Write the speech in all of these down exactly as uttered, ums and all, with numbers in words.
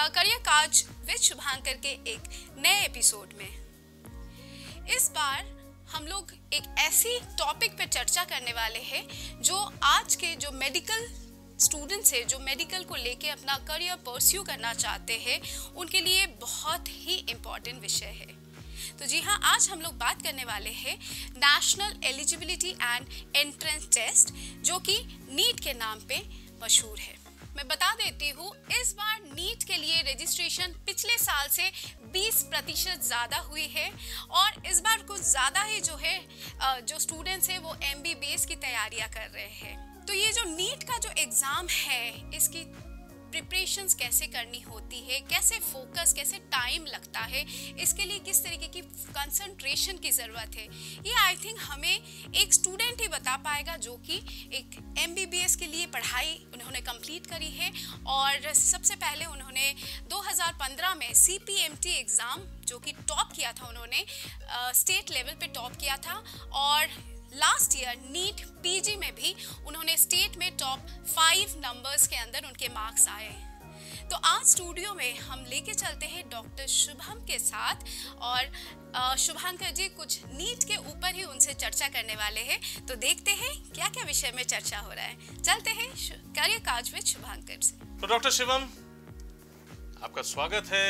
का career cause with Shubhankar के एक नए एपिसोड में इस बार हम लोग एक ऐसी टॉपिक पर चर्चा करने वाले हैं जो आज के जो मेडिकल स्टूडेंट्स हैं, जो मेडिकल को लेके अपना करियर परस्यू करना चाहते हैं, उनके लिए बहुत ही इम्पोर्टेंट विषय है। तो जी हाँ, आज हम लोग बात करने वाले हैं national eligibility and entrance test, जो कि नीट के नाम पे मशहूर है। मैं बता देती हूँ, इस बार नीट के लिए रजिस्ट्रेशन पिछले साल से बीस प्रतिशत ज़्यादा हुई है और इस बार कुछ ज़्यादा ही जो है जो स्टूडेंट्स हैं वो एमबीबीएस की तैयारियाँ कर रहे हैं। तो ये जो नीट का जो एग्ज़ाम है, इसकी प्रिपरेशंस कैसे करनी होती है, कैसे फोकस, कैसे टाइम लगता है, इसके लिए किस तरीके की कंसंट्रेशन की ज़रूरत है, ये आई थिंक हमें एक स्टूडेंट ही बता पाएगा जो कि एक एमबीबीएस के लिए पढ़ाई उन्होंने कंप्लीट करी है। और सबसे पहले उन्होंने दो हज़ार पंद्रह में सीपीएमटी एग्ज़ाम जो कि टॉप किया था, उन्होंने स्टेट लेवल पे टॉप किया था और लास्ट ईयर नीट पीजी में भी उन्होंने स्टेट में टॉप फाइव नंबर्स के अंदर उनके मार्क्स आए। तो आज स्टूडियो में हम लेके चलते हैं डॉक्टर शुभम के साथ और शुभांकर जी कुछ नीट के ऊपर ही उनसे चर्चा करने वाले हैं। तो देखते हैं क्या क्या विषय में चर्चा हो रहा है। चलते हैं कार्य काज में शुभांकर से। तो डॉक्टर शुभम, आपका स्वागत है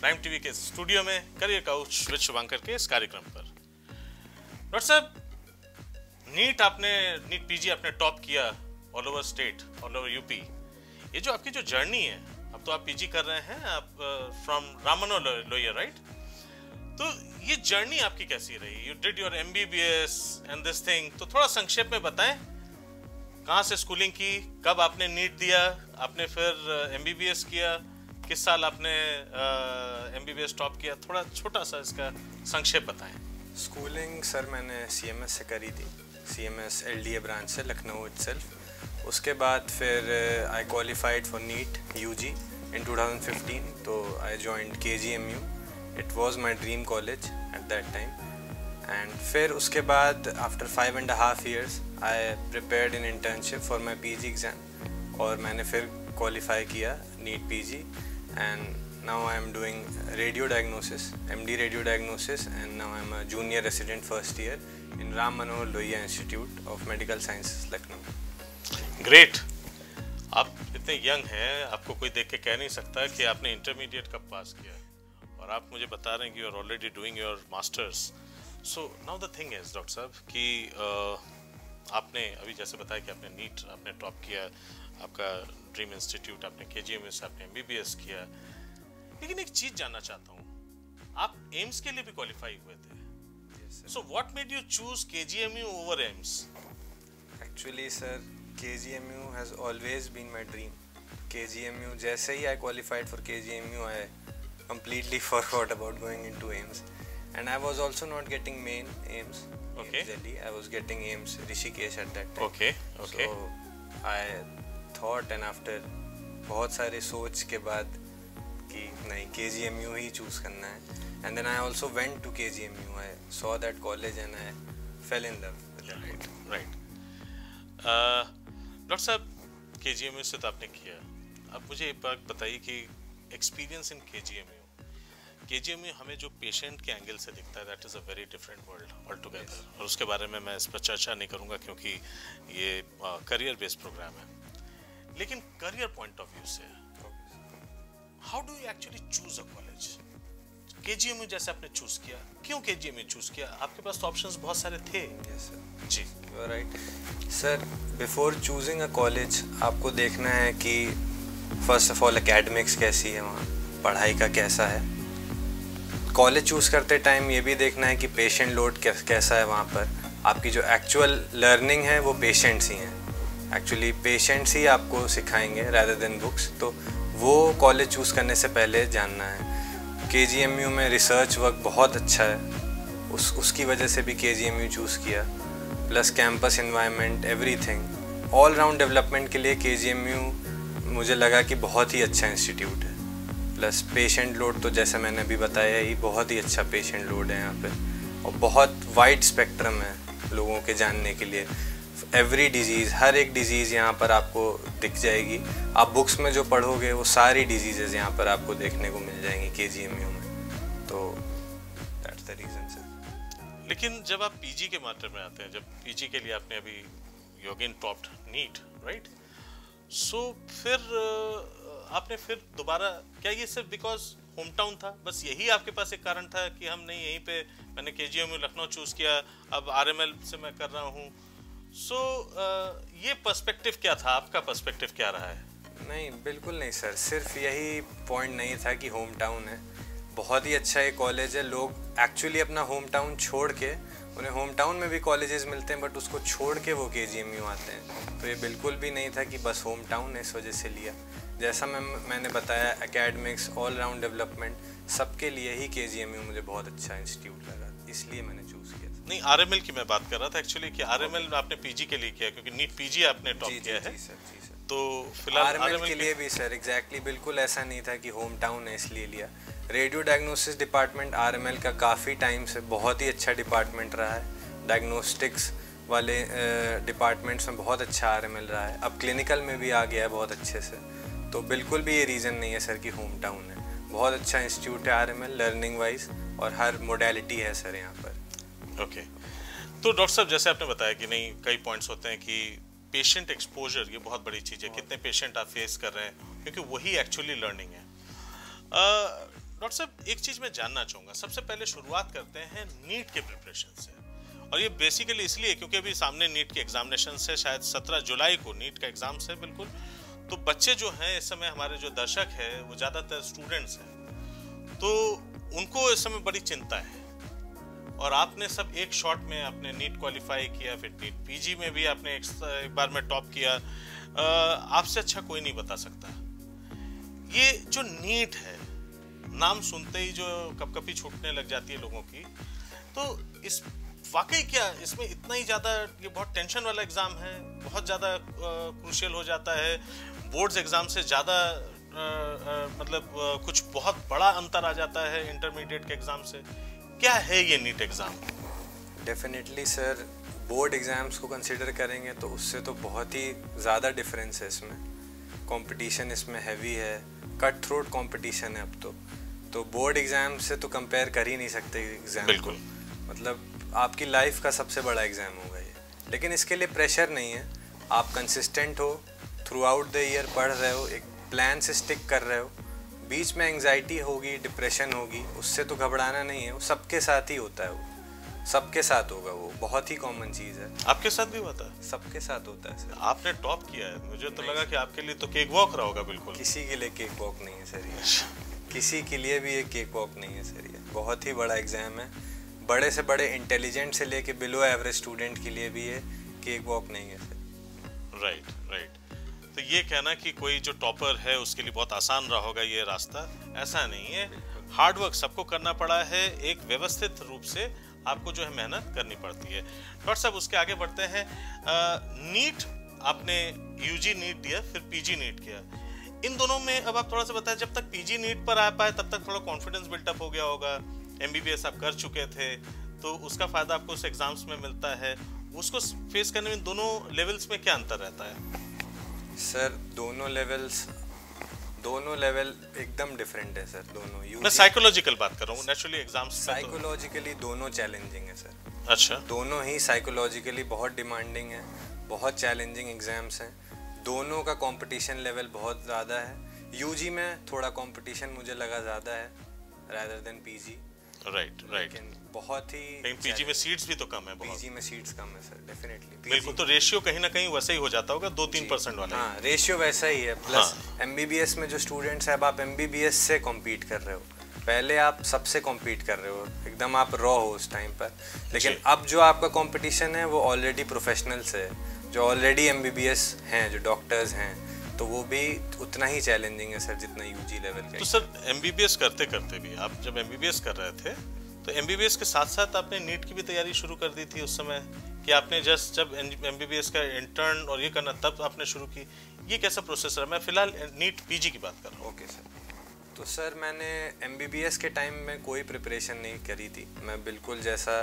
प्राइम टीवी के स्टूडियो में करियर काउच विद शुभांकर के इस कार्यक्रम पर। डॉक्टर साहब, नीट आपने नीट पीजी आपने टॉप किया all over state, all over UP. ये जो आपकी जो जर्नी है, अब तो आप पीजी कर रहे हैं, आप फ्रॉम राम मनोहर लोहिया, राइट? तो ये जर्नी आपकी कैसी रही? You did your MBBS and this thing, तो थोड़ा संक्षेप में बताएं कहाँ से स्कूलिंग की, कब आपने नीट दिया, आपने फिर एमबीबीएस किया, किस साल आपने एमबीबीएस टॉप किया, थोड़ा छोटा सा इसका संक्षेप बताएं। स्कूलिंग सर मैंने सीएमएस से करी थी, C M S L D A branch से, लखनऊ इटसेल्फ। उसके बाद फिर I qualified for NEET U G in two thousand fifteen, तो I joined K G M U. It was my dream college at that time. And फिर उसके बाद after five and half years I prepared in internship for my P G exam और मैंने फिर qualify किया NEET P G. And now I am doing radio diagnosis, M D radio diagnosis, and now I am a junior resident first year in Ram Manohar Lohia Institute of Medical Sciences, Lucknow. Great, आप इतने young हैं, आपको कोई देख के कह नहीं सकता कि आपने इंटरमीडिएट कब पास किया और आप मुझे बता रहे हैं कि you are already doing your masters. So now the thing is doctor साहब कि uh, आपने अभी जैसे बताया कि आपने नीट आपने टॉप किया, आपका ड्रीम इंस्टीट्यूट, आपने के जी एम यू से आपने एम बी बी एस किया, लेकिन एक चीज़ जानना चाहता हूँ, आप एम्स के लिए भी क्वालिफाई हुए थे। So what made you choose K G M U over A I M S? Actually sir, K G M U has always been my dream. K G M U, जैसे ही I qualified for K G M U, I completely forgot about going into A I M S. And I was also not getting main A I M S, okay. A I M S Delhi. I was getting A I M S Rishikesh at that time. Okay. Okay. So I thought and after बहुत सारे सोच के बाद कि नहीं, K G M U ही choose करना है। And then I also went to K G M U. I saw that college and I fell in love with that. Right, right. Uh, Doctor साहब, K G M U से तो आपने किया, अब मुझे एक बात बताइए कि experience in K G M U. K G M U हमें जो patient के angle से दिखता है, that is a very different world altogether. Yes. और उसके बारे में मैं इस पर चर्चा नहीं करूँगा क्योंकि ये uh, career based program है। लेकिन career point of view से, how do you actually choose a college? K G M U जैसे आपने चूज किया, क्यों K G M U choose किया? आपके पास तो ऑप्शंस बहुत सारे थे। yes, sir. जी you are right sir. Before choosing a college आपको देखना है कि फर्स्ट ऑफ ऑल एकेडमिक्स कैसी है, वहाँ पढ़ाई का कैसा है। कॉलेज चूज करते टाइम ये भी देखना है कि पेशेंट लोड कैसा है वहाँ पर। आपकी जो एक्चुअल लर्निंग है वो पेशेंट्स ही हैं, एक्चुअली पेशेंट्स ही आपको सिखाएंगे रैदर देन बुक्स, तो वो कॉलेज चूज़ करने से पहले जानना है। K G M U में रिसर्च वर्क बहुत अच्छा है, उस उसकी वजह से भी K G M U choose किया, plus campus environment, everything all round development के लिए K G M U मुझे लगा कि बहुत ही अच्छा इंस्टीट्यूट है। प्लस पेशेंट लोड तो जैसे मैंने अभी बताया ही, बहुत ही अच्छा पेशेंट लोड है यहाँ पे और बहुत वाइड स्पेक्ट्रम है लोगों के जानने के लिए, एवरी डिजीज़, हर एक डिजीज़ यहाँ पर आपको दिख जाएगी। आप बुक्स में जो पढ़ोगे वो सारी डिजीज़ेज़ यहाँ पर आपको देखने को मिल जाएंगी केजीएमयू में। तो दैट्स द रीज़न सर। लेकिन जब आप पीजी के मामले में आते हैं, जब पीजी के लिए आपने अभी you again topped NEET, right, so फिर आपने फिर दोबारा, क्या ये सिर्फ बिकॉज होम टाउन था, बस यही आपके पास एक कारण था कि हम नहीं, यहीं पे मैंने केजीएमयू लखनऊ चूज़ किया, अब आरएमएल से मैं कर रहा हूँ, सो so, uh, ये पर्सपेक्टिव क्या था आपका, पर्सपेक्टिव क्या रहा है? नहीं, बिल्कुल नहीं सर, सिर्फ यही पॉइंट नहीं था कि होम टाउन है। बहुत ही अच्छा ये कॉलेज है, लोग एक्चुअली अपना होम टाउन छोड़ के, उन्हें होम टाउन में भी कॉलेजेस मिलते हैं बट उसको छोड़ के वो केजीएमयू आते हैं। तो ये बिल्कुल भी नहीं था कि बस होम टाउन है इस वजह से लिया। जैसा मैं मैंने बताया, एकेडमिक्स, ऑल राउंड डेवलपमेंट, सबके लिए ही केजीएमयू मुझे बहुत अच्छा इंस्टीट्यूट लगा, इसलिए मैंने चूज़ किया था। नहीं, आरएमएल की मैं बात कर रहा था एक्चुअली, कि आरएमएल आपने पीजी के लिए किया क्योंकि नीट पीजी आपने टॉप किया है। जी सर, जी सर। तो फिलहाल आरएमएल के लिए भी सर एग्जैक्टली बिल्कुल ऐसा नहीं था कि होम टाउन है इसलिए लिया। रेडियो डायग्नोसिस डिपार्टमेंट आरएमएल का काफ़ी टाइम से बहुत ही अच्छा डिपार्टमेंट रहा है। डायग्नोस्टिक्स वाले डिपार्टमेंट्स में बहुत अच्छा आरएमएल रहा है, अब क्लिनिकल में भी आ गया है बहुत अच्छे से। तो बिल्कुल भी ये रीज़न नहीं है सर कि होम टाउन है, बहुत अच्छा इंस्टीट्यूट है आरएमएल लर्निंग वाइज, और हर मोडेलिटी है सर यहाँ पर। ओके, तो डॉक्टर साहब जैसे आपने बताया कि नहीं, कई पॉइंट्स होते हैं कि पेशेंट एक्सपोजर, ये बहुत बड़ी चीज़ है, कितने पेशेंट आप फेस कर रहे हैं, क्योंकि वही एक्चुअली लर्निंग है। डॉक्टर साहब एक चीज़ मैं जानना चाहूँगा, सबसे पहले शुरुआत करते हैं नीट के प्रिपरेशन से, और ये बेसिकली इसलिए क्योंकि अभी सामने नीट के एग्जामिनेशन से, शायद सत्रह जुलाई को नीट का एग्ज़ाम से, बिल्कुल। तो बच्चे जो हैं इस समय, हमारे जो दर्शक है वो ज़्यादातर स्टूडेंट्स हैं, तो उनको इस समय बड़ी चिंता है। और आपने सब एक शॉट में आपने नीट क्वालिफाई किया, फिर नीट पीजी में भी आपने एक, एक बार में टॉप किया, आपसे अच्छा कोई नहीं बता सकता। ये जो नीट है, नाम सुनते ही जो कपकपी छूटने लग जाती है लोगों की, तो इस वाकई क्या इसमें इतना ही ज़्यादा, ये बहुत टेंशन वाला एग्ज़ाम है, बहुत ज़्यादा क्रूशियल हो जाता है, बोर्ड्स एग्ज़ाम से ज़्यादा मतलब आ, कुछ बहुत बड़ा अंतर आ जाता है इंटरमीडिएट के एग्ज़ाम से, क्या है ये NEET exam? Definitely sir, board exams को कंसिडर करेंगे तो उससे तो बहुत ही ज़्यादा डिफरेंस है इसमें। कॉम्पिटिशन इसमें हैवी है, कट थ्रोट कॉम्पिटिशन है अब तो। तो बोर्ड एग्ज़ाम से तो कंपेयर कर ही नहीं सकते एग्ज़ाम, बिल्कुल, मतलब आपकी लाइफ का सबसे बड़ा एग्ज़ाम होगा ये। लेकिन इसके लिए प्रेशर नहीं है, आप कंसिस्टेंट हो, थ्रू आउट द ईयर पढ़ रहे हो, एक प्लान से स्टिक कर रहे हो, बीच में एंग्जाइटी होगी, डिप्रेशन होगी, उससे तो घबराना नहीं है, वो सबके साथ ही होता है, वो सबके साथ होगा, वो बहुत ही कॉमन चीज़ है। आपके साथ भी होता है? सबके साथ होता है सर। आपने टॉप किया है, मुझे तो लगा कि आपके लिए तो केक वॉक रहा होगा। बिल्कुल, किसी के लिए केक वॉक नहीं है सर ये, किसी के लिए भी ये केक वॉक नहीं है सर, ये बहुत ही बड़ा एग्ज़ाम है, बड़े से बड़े इंटेलिजेंट से लेके बिलो एवरेज स्टूडेंट के लिए भी ये केक वॉक नहीं है सर। राइट राइट, तो ये कहना कि कोई जो टॉपर है उसके लिए बहुत आसान रहा होगा ये रास्ता, ऐसा नहीं है, हार्डवर्क सबको करना पड़ा है, एक व्यवस्थित रूप से आपको जो है मेहनत करनी पड़ती है। डॉक्टर साहब उसके आगे बढ़ते हैं, नीट आपने यूजी नीट दिया, फिर पीजी नीट किया, इन दोनों में अब आप थोड़ा सा बताएं, जब तक पीजी नीट पर आ पाए तब तक थोड़ा कॉन्फिडेंस बिल्टअप हो गया होगा, एमबीबीएस आप कर चुके थे, तो उसका फ़ायदा आपको उस एग्ज़ाम्स में मिलता है, उसको फेस करने में दोनों लेवल्स में क्या अंतर रहता है? सर दोनों लेवल्स, दोनों लेवल एकदम डिफरेंट है सर, दोनों। यूजी मैं साइकोलॉजिकल बात कर रहा हूँ, नेचुरली एग्जाम्स साइकोलॉजिकली दोनों चैलेंजिंग है सर। अच्छा, दोनों ही साइकोलॉजिकली बहुत डिमांडिंग है, बहुत चैलेंजिंग एग्ज़ाम्स हैं, दोनों का कॉम्पिटिशन लेवल बहुत ज़्यादा है। यूजी में थोड़ा कॉम्पिटिशन मुझे लगा ज़्यादा है rather than PG. Right right, बहुत ही, पीजी में सीट्स भी तो कम है, बहुत पीजी में सीट्स कम है सर, डेफिनेटली बिल्कुल। तो रेशियो कहीं ना कहीं वैसा ही हो जाता होगा, दो तीन परसेंट वाला। हाँ, रेशियो वैसा ही है, प्लस एमबीबीएस में जो स्टूडेंट्स हैं, अब आप एमबीबीएस से कॉम्पीट कर रहे हो, पहले आप सबसे कॉम्पीट कर रहे हो, एकदम आप रॉ हो उस टाइम पर, लेकिन अब जो आपका कॉम्पिटिशन है वो ऑलरेडी प्रोफेशनल्स है, जो ऑलरेडी एमबीबीएस हैं, जो डॉक्टर्स हैं, तो वो भी उतना ही चैलेंजिंग है सर जितना यूजी लेवल का। तो सर एमबीबीएस करते करते भी, आप जब एमबीबीएस कर रहे थे तो एमबीबीएस के साथ साथ आपने नीट की भी तैयारी शुरू कर दी थी उस समय, कि आपने जस्ट जब एमबीबीएस का इंटर्न और ये करना तब आपने शुरू की, ये कैसा प्रोसेस रहा? मैं फिलहाल नीट पीजी की बात कर रहा हूँ। ओके सर, तो सर मैंने एमबीबीएस के टाइम में कोई प्रिपरेशन नहीं करी थी। मैं बिल्कुल जैसा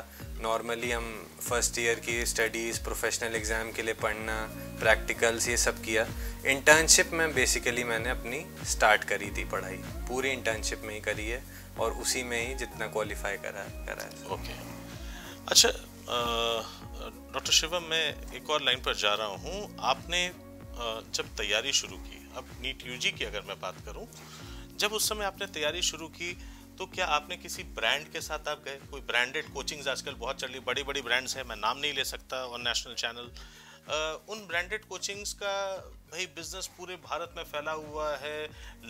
नॉर्मली हम फर्स्ट ईयर की स्टडीज़, प्रोफेशनल एग्ज़ाम के लिए पढ़ना, प्रैक्टिकल्स, ये सब किया। इंटर्नशिप में बेसिकली मैंने अपनी स्टार्ट करी थी पढ़ाई, पूरी इंटर्नशिप में ही करी है और उसी में ही जितना क्वालिफाई करा करा है। ओके, अच्छा डॉक्टर शिवम, मैं एक और लाइन पर जा रहा हूँ। आपने जब तैयारी शुरू की, अब नीट यूजी की अगर मैं बात करूँ, जब उस समय आपने तैयारी शुरू की तो क्या आपने किसी ब्रांड के साथ आप गए? कोई ब्रांडेड कोचिंग्स आजकल बहुत चल रही, बड़ी बड़ी ब्रांड्स हैं, मैं नाम नहीं ले सकता और नेशनल चैनल, उन ब्रांडेड कोचिंग्स का भाई बिजनेस पूरे भारत में फैला हुआ है,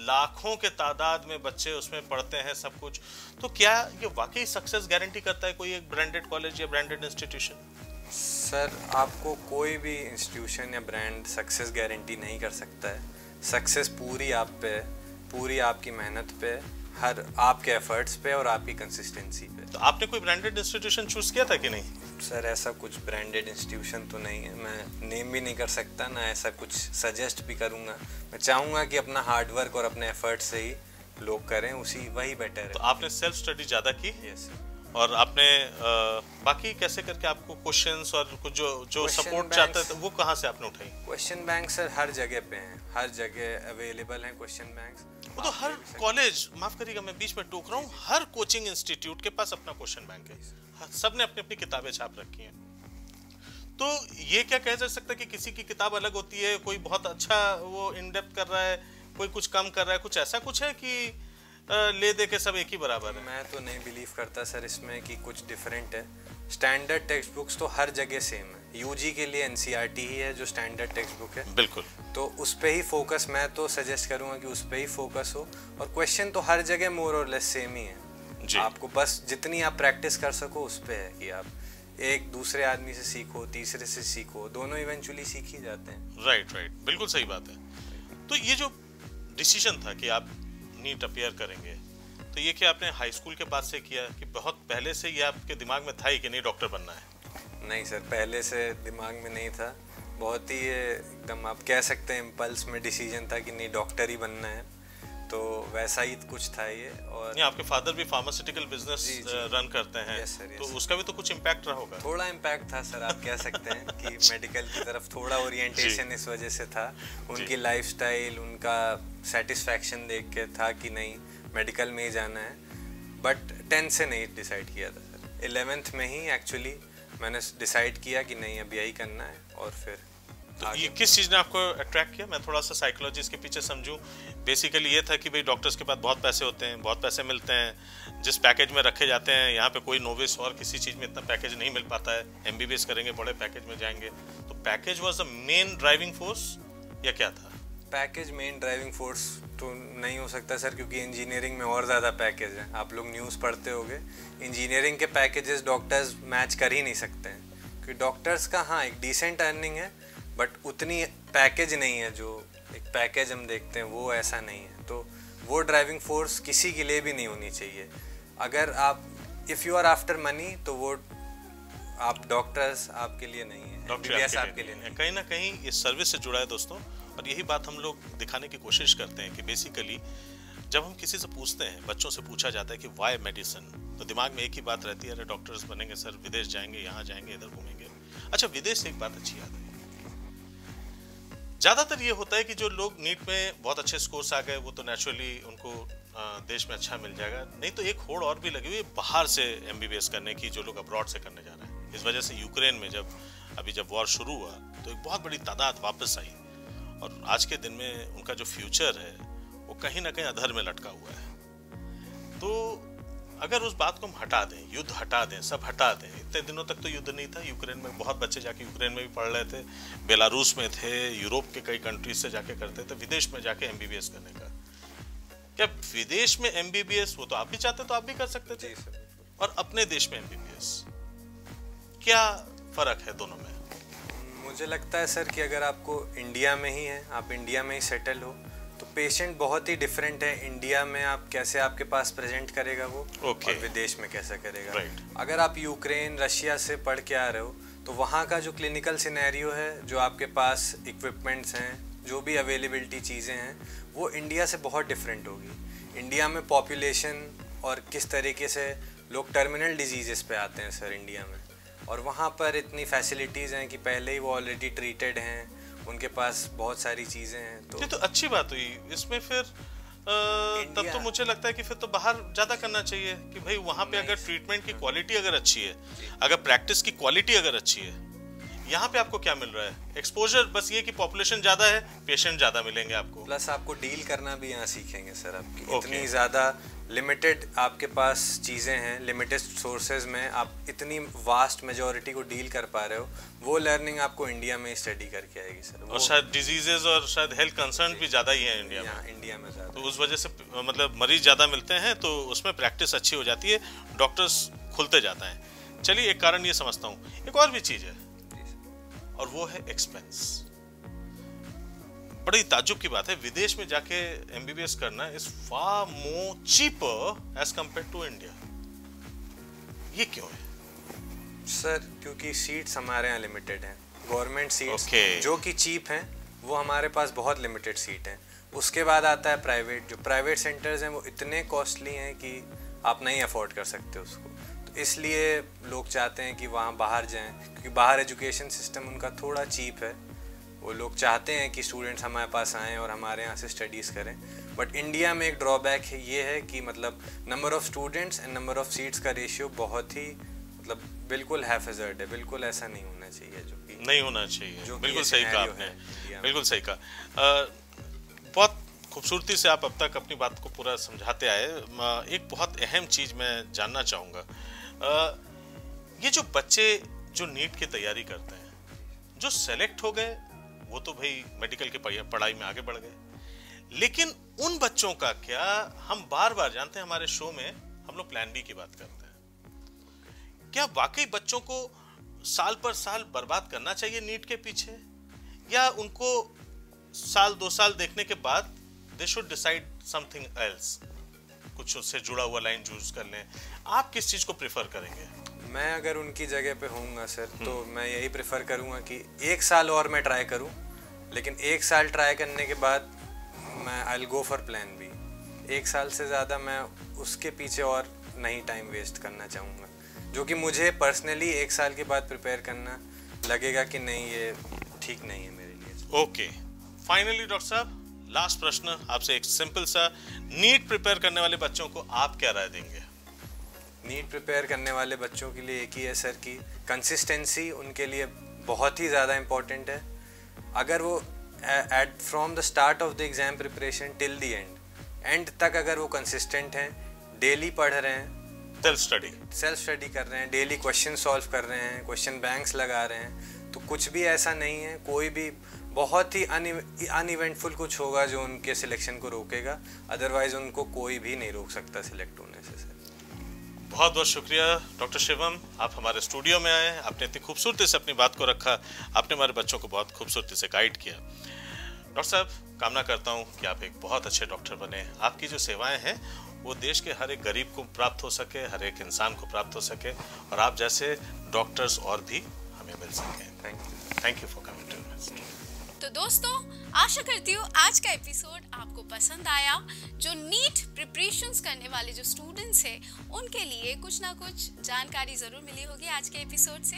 लाखों के तादाद में बच्चे उसमें पढ़ते हैं सब कुछ। तो क्या ये वाकई सक्सेस गारंटी करता है कोई एक ब्रांडेड कॉलेज या ब्रांडेड इंस्टीट्यूशन? सर आपको कोई भी इंस्टीट्यूशन या ब्रांड सक्सेस गारंटी नहीं कर सकता है। सक्सेस पूरी आप पे, पूरी आपकी मेहनत पे, हर आपके एफर्ट्स पे और आपकी कंसिस्टेंसी पे। तो आपने कोई ब्रांडेड इंस्टीट्यूशन चूज़ किया था कि नहीं? सर ऐसा कुछ ब्रांडेड इंस्टीट्यूशन तो नहीं है, मैं नेम भी नहीं कर सकता, ना ऐसा कुछ सजेस्ट भी करूँगा। मैं चाहूँगा कि अपना हार्डवर्क और अपने एफर्ट से ही लोग करें, उसी वही बेटर है। तो आपने सेल्फ स्टडी ज़्यादा की? Yes sir. और आपने आ, बाकी कैसे करके आपको क्वेश्चंस और कुछ जो जो सपोर्ट चाहता था वो कहाँ से आपने उठाई? क्वेश्चन बैंक सर हर जगह पे हैं, हर जगह अवेलेबल हैं क्वेश्चन बैंक्स। वो तो हर कॉलेज, माफ़ करिएगा मैं बीच में टोक रहा हूँ, हर कोचिंग इंस्टीट्यूट के पास अपना क्वेश्चन बैंक है, सब ने अपनी अपनी किताबें छाप रखी हैं। तो ये क्या कह जा सकता है कि किसी की किताब अलग होती है, कोई बहुत अच्छा वो इनडेप्थ कर रहा है, कोई कुछ कम कर रहा है, कुछ ऐसा कुछ है कि ले दे के सब एक ही बराबर है? मैं तो नहीं बिलीव करता सर इसमें कि कुछ डिफरेंट है। स्टैंडर्ड टेक्स्ट बुक्स तो हर जगह सेम है। यूजी के लिए एनसीईआरटी ही है जो स्टैंडर्ड टेक्स्ट बुक है। बिल्कुल, तो उस पर ही फोकस, मैं तो सजेस्ट करूँगा कि उस पर ही फोकस हो। और क्वेश्चन तो हर जगह मोर और लेस सेम ही है जी। आपको बस जितनी आप प्रैक्टिस कर सको उस पर है कि आप एक दूसरे आदमी से सीखो, तीसरे से सीखो, दोनों इवेंचुअली सीख ही जाते हैं। राइट राइट, बिल्कुल सही बात है। तो ये जो डिसीजन था कि आप नीट अपेयर करेंगे, तो ये क्या आपने हाई स्कूल के बाद से किया कि बहुत पहले से ये आपके दिमाग में था ही कि नहीं डॉक्टर बनना है? नहीं सर, पहले से दिमाग में नहीं था, बहुत ही एकदम आप कह सकते हैं इम्पल्स में डिसीजन था कि नहीं डॉक्टर ही बनना है। तो वैसा ही कुछ था ये। और नहीं, आपके फादर भी फार्मास्यूटिकल बिजनेस रन करते हैं। यस सर, तो उसका भी तो कुछ इम्पैक्ट रहा होगा? थोड़ा इम्पैक्ट था सर, आप कह सकते हैं कि मेडिकल की तरफ थोड़ा ओरिएंटेशन इस वजह से था। उनकी लाइफस्टाइल, उनका सेटिस्फैक्शन देख के था कि नहीं मेडिकल में ही जाना है। बट टेंथ से नहीं डिसाइड किया था सर, इलेवेंथ में ही एक्चुअली मैंने डिसाइड किया कि नहीं अब यही करना है। और फिर तो ये किस चीज़ ने आपको अट्रैक्ट किया? मैं थोड़ा सा साइकोलॉजी इसके पीछे समझूं। बेसिकली ये था कि भाई डॉक्टर्स के पास बहुत पैसे होते हैं, बहुत पैसे मिलते हैं, जिस पैकेज में रखे जाते हैं यहाँ पे कोई नोविस और किसी चीज़ में इतना पैकेज नहीं मिल पाता है। एमबीबीएस करेंगे, बड़े पैकेज में जाएंगे, तो package was the main driving force या क्या था? पैकेज मेन ड्राइविंग फोर्स तो नहीं हो सकता सर, क्योंकि इंजीनियरिंग में और ज़्यादा पैकेज हैं। आप लोग न्यूज़ पढ़ते होंगे, इंजीनियरिंग के पैकेजेस डॉक्टर्स मैच कर ही नहीं सकते हैं, क्योंकि डॉक्टर्स का हाँ एक डिसेंट अर्निंग है बट उतनी पैकेज नहीं है, जो एक पैकेज हम देखते हैं वो ऐसा नहीं है। तो वो ड्राइविंग फोर्स किसी के लिए भी नहीं होनी चाहिए। अगर आप if you are after money तो वो आप डॉक्टर्स आपके लिए नहीं है, डॉक्टर्स आपके लिए नहीं है। कहीं ना कहीं ये सर्विस से जुड़ा है दोस्तों, और यही बात हम लोग दिखाने की कोशिश करते हैं कि बेसिकली जब हम किसी से पूछते हैं, बच्चों से पूछा जाता है कि वाई मेडिसिन, तो दिमाग में एक ही बात रहती है, अरे डॉक्टर्स बनेंगे सर, विदेश जाएंगे, यहाँ जाएंगे, इधर घूमेंगे। अच्छा, विदेश से एक बात अच्छी याद है, ज़्यादातर ये होता है कि जो लोग नीट में बहुत अच्छे स्कोर्स आ गए वो तो नेचुरली उनको देश में अच्छा मिल जाएगा, नहीं तो एक होड़ और भी लगी हुई बाहर से एमबीबीएस करने की, जो लोग अब्रॉड से करने जा रहे हैं। इस वजह से यूक्रेन में जब अभी जब वॉर शुरू हुआ तो एक बहुत बड़ी तादाद वापस आई, और आज के दिन में उनका जो फ्यूचर है वो कहीं ना कहीं अधर में लटका हुआ है। तो अगर उस बात को हम हटा दें, युद्ध हटा दें, सब हटा दें, इतने दिनों तक तो युद्ध नहीं था, यूक्रेन में बहुत बच्चे जाके यूक्रेन में भी पढ़ रहे थे, बेलारूस में थे, यूरोप के कई कंट्रीज से जाके करते थे, विदेश में जाके एमबीबीएस करने का। क्या विदेश में एमबीबीएस वो तो आप भी चाहते तो आप भी कर सकते थे, और अपने देश में एमबीबीएस, क्या फ़र्क है दोनों में? मुझे लगता है सर कि अगर आपको इंडिया में ही है, आप इंडिया में ही सेटल हो, तो पेशेंट बहुत ही डिफरेंट है। इंडिया में आप कैसे आपके पास प्रेजेंट करेगा वो okay. और विदेश में कैसे करेगा right. अगर आप यूक्रेन रशिया से पढ़ के आ रहे हो तो वहाँ का जो क्लिनिकल सिनेरियो है, जो आपके पास इक्विपमेंट्स हैं, जो भी अवेलेबिलिटी चीज़ें हैं, वो इंडिया से बहुत डिफरेंट होगी। इंडिया में पॉपुलेशन और किस तरीके से लोग टर्मिनल डिजीज़ेस पे आते हैं सर इंडिया में, और वहाँ पर इतनी फैसिलिटीज़ हैं कि पहले ही वो ऑलरेडी ट्रीटेड हैं, उनके पास बहुत सारी चीज़ें हैं। तो ये तो अच्छी बात हुई इसमें। फिर आ, तब तो मुझे लगता है कि फिर तो बाहर ज़्यादा करना चाहिए कि भाई वहाँ पे अगर ट्रीटमेंट की क्वालिटी अगर अच्छी है, अगर प्रैक्टिस की क्वालिटी अगर अच्छी है, यहाँ पे आपको क्या मिल रहा है? एक्सपोजर। बस ये कि पॉपुलेशन ज़्यादा है, पेशेंट ज़्यादा मिलेंगे आपको, प्लस आपको डील करना भी यहाँ सीखेंगे सर। आपकी okay. इतनी ज़्यादा लिमिटेड आपके पास चीज़ें हैं, लिमिटेड सोर्सेज में आप इतनी वास्ट मेजॉरिटी को डील कर पा रहे हो। वो लर्निंग आपको इंडिया में स्टडी करके आएगी सर। और शायद डिजीजेज और शायद हेल्थ कंसर्न भी ज़्यादा ही है इंडिया में। इंडिया में ज़्यादा, तो उस वजह से मतलब मरीज ज़्यादा मिलते हैं, तो उसमें प्रैक्टिस अच्छी हो जाती है, डॉक्टर्स खुलते जाते हैं। चलिए एक कारण ये समझता हूँ। एक और भी चीज़ है और वो है एक्सपेंस। बड़ी ताज्जुब की बात है, विदेश में जाके एमबीबीएस करना is far more cheaper as compare to India. ये क्यों है सर? क्योंकि सीट्स हमारे यहाँ लिमिटेड हैं, गवर्नमेंट सीट्स okay. जो कि चीप हैं, वो हमारे पास बहुत लिमिटेड सीट हैं। उसके बाद आता है प्राइवेट। जो प्राइवेट सेंटर्स हैं वो इतने कॉस्टली हैं कि आप नहीं अफोर्ड कर सकते उसको, इसलिए लोग चाहते हैं कि वहाँ बाहर जाएं, क्योंकि बाहर एजुकेशन सिस्टम उनका थोड़ा चीप है। वो लोग चाहते हैं कि स्टूडेंट्स हमारे पास आएँ और हमारे यहाँ से स्टडीज़ करें। बट इंडिया में एक ड्रॉबैक है, ये है कि मतलब number of students and number of seats का रेशियो बहुत ही मतलब बिल्कुल हैफेजर्ड है। बिल्कुल ऐसा नहीं होना चाहिए, जो कि नहीं होना चाहिए। जो बिल्कुल सही कहा आपने, बिल्कुल सही कहा। बहुत खूबसूरती से आप अब तक अपनी बात को पूरा समझाते आए। एक बहुत अहम चीज़ मैं जानना चाहूँगा, आ, ये जो बच्चे जो नीट की तैयारी करते हैं, जो सेलेक्ट हो गए वो तो भाई मेडिकल के पढ़ाई में आगे बढ़ गए, लेकिन उन बच्चों का क्या? हम बार बार जानते हैं हमारे शो में हम लोग प्लान बी की बात करते हैं। क्या वाकई बच्चों को साल पर साल बर्बाद करना चाहिए नीट के पीछे, या उनको साल दो साल देखने के बाद they should decide something else, कुछ उससे जुड़ा हुआ लाइन चूज कर लें? आप किस चीज़ को प्रेफर करेंगे? मैं अगर उनकी जगह पे होऊंगा सर तो मैं यही प्रेफर करूंगा कि एक साल और मैं ट्राई करूं, लेकिन एक साल ट्राई करने के बाद मैं I will go for plan B. एक साल से ज़्यादा मैं उसके पीछे और नहीं टाइम वेस्ट करना चाहूँगा, जो कि मुझे पर्सनली एक साल के बाद प्रिपेयर करना लगेगा कि नहीं, ये ठीक नहीं है मेरे लिए। ओके, फाइनली डॉक्टर साहब लास्ट प्रश्न आपसे, एक सिंपल सा, नीट प्रिपेयर करने वाले बच्चों को आप क्या राय देंगे? नीट प्रिपेयर करने वाले बच्चों के लिए एक ही है सर कि कंसिस्टेंसी उनके लिए बहुत ही ज़्यादा इम्पॉर्टेंट है। अगर वो at from the start of the exam preparation till the end end तक अगर वो कंसिस्टेंट हैं, डेली पढ़ रहे हैं, सेल्फ स्टडी सेल्फ स्टडी कर रहे हैं, डेली क्वेश्चन सॉल्व कर रहे हैं, क्वेश्चन बैंक्स लगा रहे हैं, तो कुछ भी ऐसा नहीं है, कोई भी बहुत ही अनइवेंटफुल कुछ होगा जो उनके सिलेक्शन को रोकेगा। अदरवाइज उनको कोई भी नहीं रोक सकता सिलेक्ट होने से सर। बहुत बहुत शुक्रिया डॉक्टर शिवम, आप हमारे स्टूडियो में आए, आपने इतनी खूबसूरती से अपनी बात को रखा, आपने हमारे बच्चों को बहुत खूबसूरती से गाइड किया। डॉक्टर साहब, कामना करता हूँ कि आप एक बहुत अच्छे डॉक्टर बने, आपकी जो सेवाएं हैं वो देश के हर एक गरीब को प्राप्त हो सके, हर एक इंसान को प्राप्त हो सके, और आप जैसे डॉक्टर्स और भी हमें मिल सकें। Thank you, thank you for coming to us. तो दोस्तों, आशा करती हूँ आज का एपिसोड आपको पसंद आया। जो नीट प्रिपरेशंस करने वाले जो स्टूडेंट्स हैं उनके लिए कुछ ना कुछ जानकारी ज़रूर मिली होगी आज के एपिसोड से।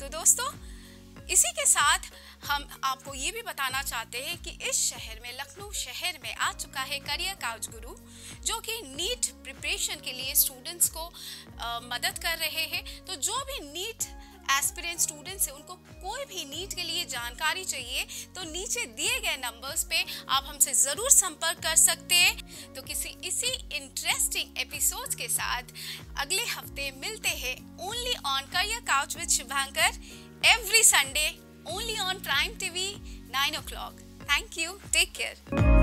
तो दोस्तों, इसी के साथ हम आपको ये भी बताना चाहते हैं कि इस शहर में, लखनऊ शहर में आ चुका है करियर काउच गुरु, जो कि नीट प्रिपरेशन के लिए स्टूडेंट्स को आ, मदद कर रहे हैं। तो जो भी नीट एस्पिरेंट स्टूडेंट्स हैं, उनको कोई भी नीट के लिए जानकारी चाहिए तो नीचे दिए गए नंबर्स पे आप हमसे ज़रूर संपर्क कर सकते हैं। तो किसी इसी इंटरेस्टिंग एपिसोड के साथ अगले हफ्ते मिलते हैं, only on career couch with Shubhankar, every Sunday, only on prime TV, nine o'clock. Thank you, take care.